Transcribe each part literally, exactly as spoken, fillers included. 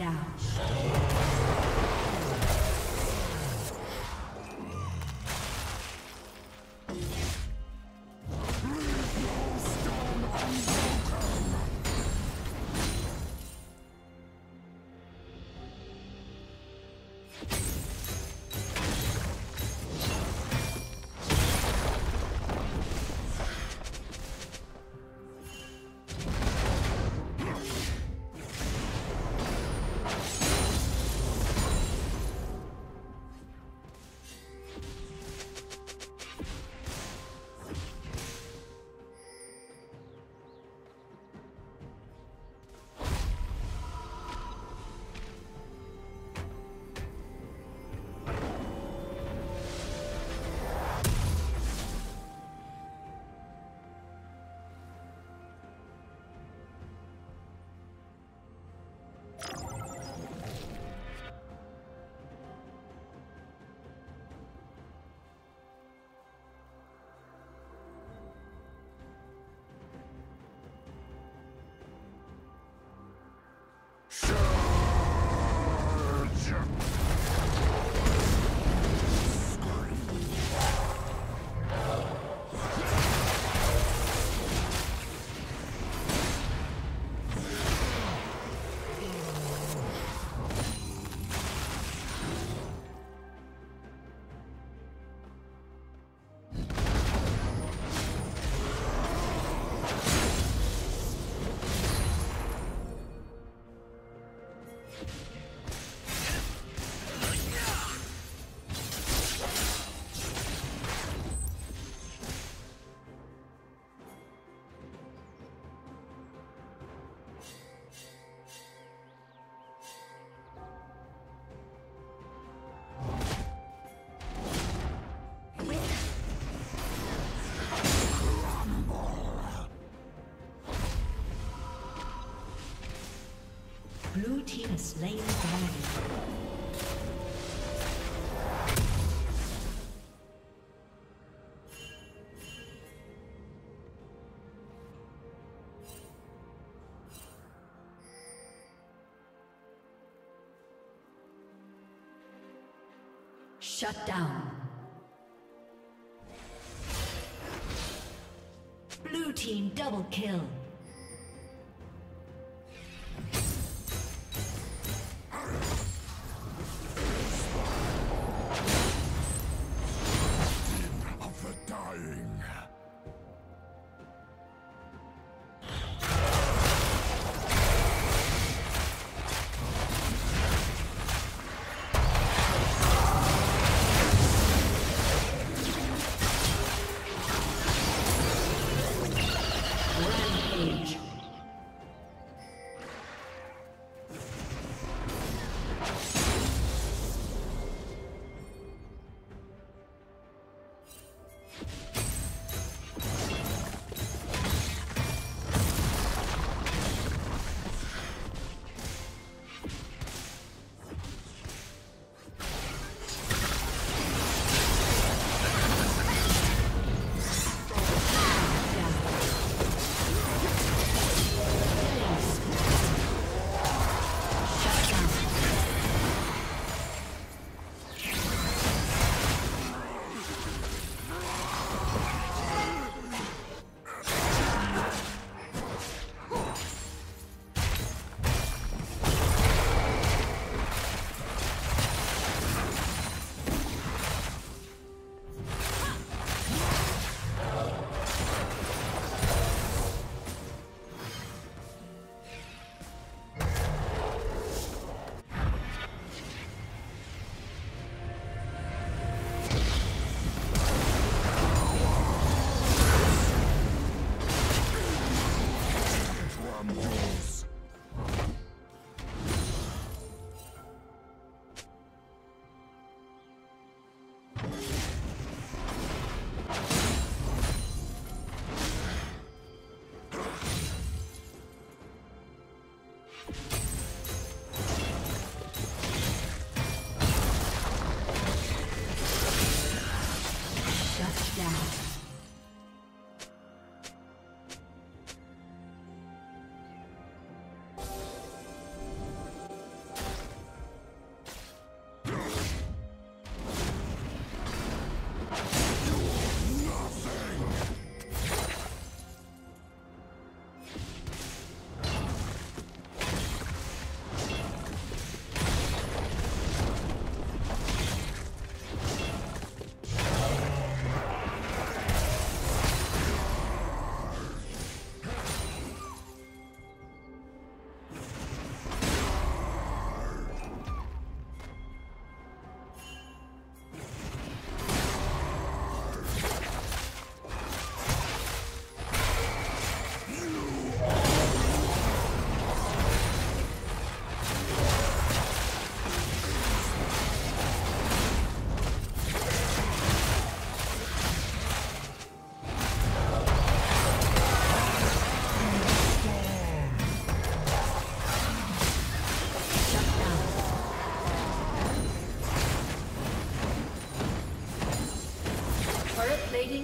down. Blue team has slain the dragon. Shut down. Blue team double kill. We're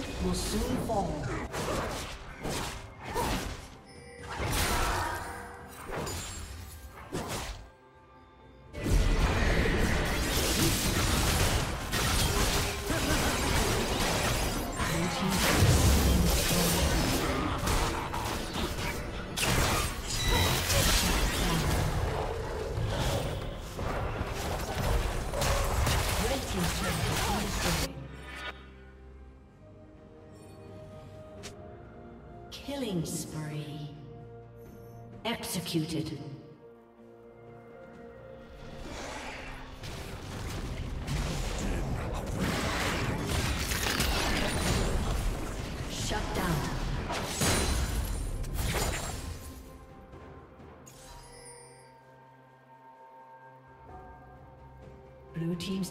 plating will soon fall. Killing spree. Executed. Shut down. Blue team's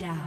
Down.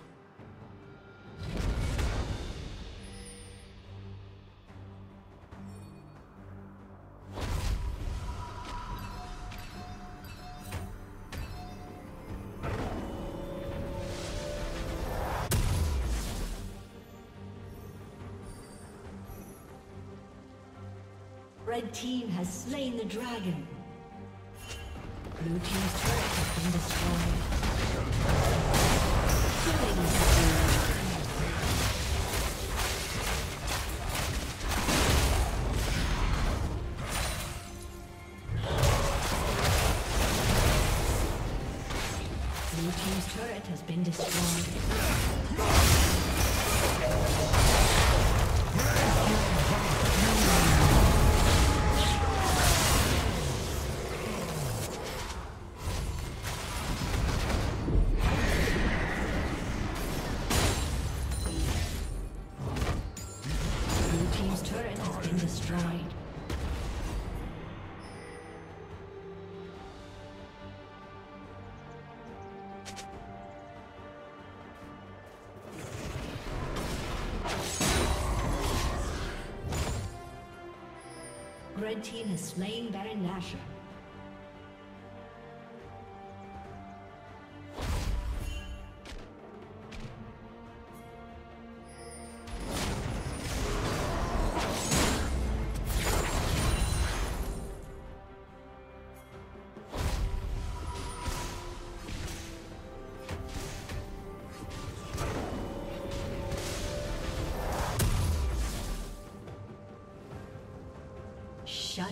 Red team has slain the dragon. Blue team's turret has been destroyed. Killing spree. Blue team's turret has been destroyed. Red team has slain Baron Nashor. Shut